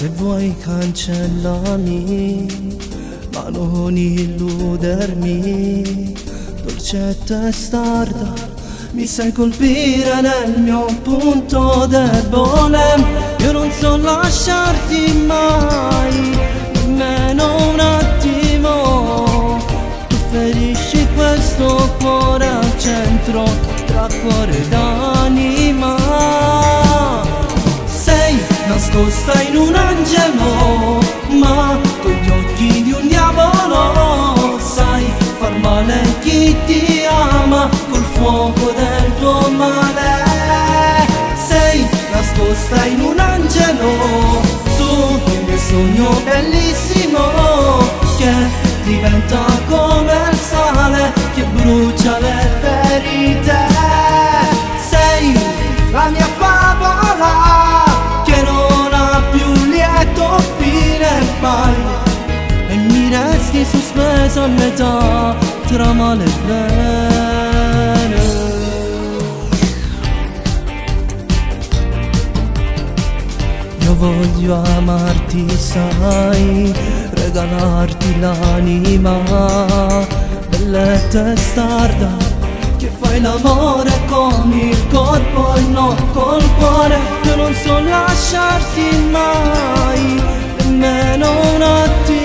Se vuoi cancellami, ma non illudermi. Dolcetta e starda, mi sai colpire nel mio punto debole. Io non so lasciarti mai, nemmeno un attimo. Tu ferisci questo cuore al centro, tra cuore ed anima. Nascosta in un angelo, ma con gli occhi di un diavolo. Sai far male a chi ti ama col fuoco del tuo male. Sei nascosta in un angelo, tu il mio sogno bellissimo, che diventa come il sale che brucia le ferite. Sei la mia favola, e mi resti sospesa a metà tra male e bene. Io voglio amarti, sai, regalarti l'anima. Belle testarda, che fai l'amore con il corpo e non col cuore. Io non so lasciarti mai, nemmeno un attimo.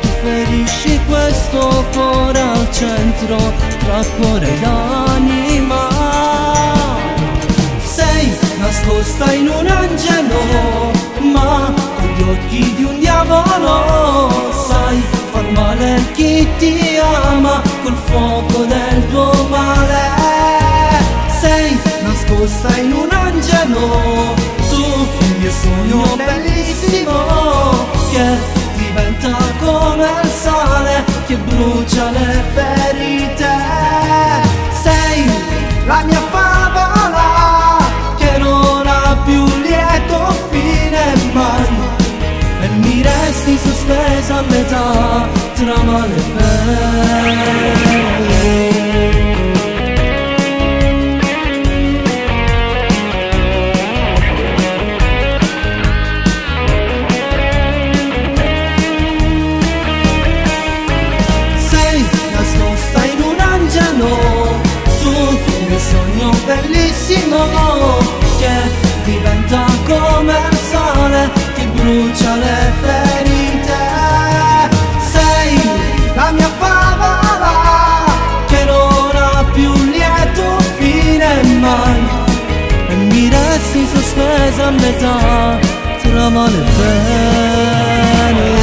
Tu ferisci questo cuore al centro, tra cuore ed anima. Sei nascosta in un angelo, ma con gli occhi di un diavolo. Sai far male a chi ti ama col fuoco del tuo male. Sei nascosta in un angelo, tu il mio sogno bellissimo, che diventa come il sale che brucia le ferite. Sei la mia favola, che non ha più lieto fine mai, e mi resti sospesa a metà tra male e bene. Bellissimo, che diventa come il sale che brucia le ferite. Sei la mia favola, che non ha più lieto fine mai, e mi resti sospesa a metà tra male e bene.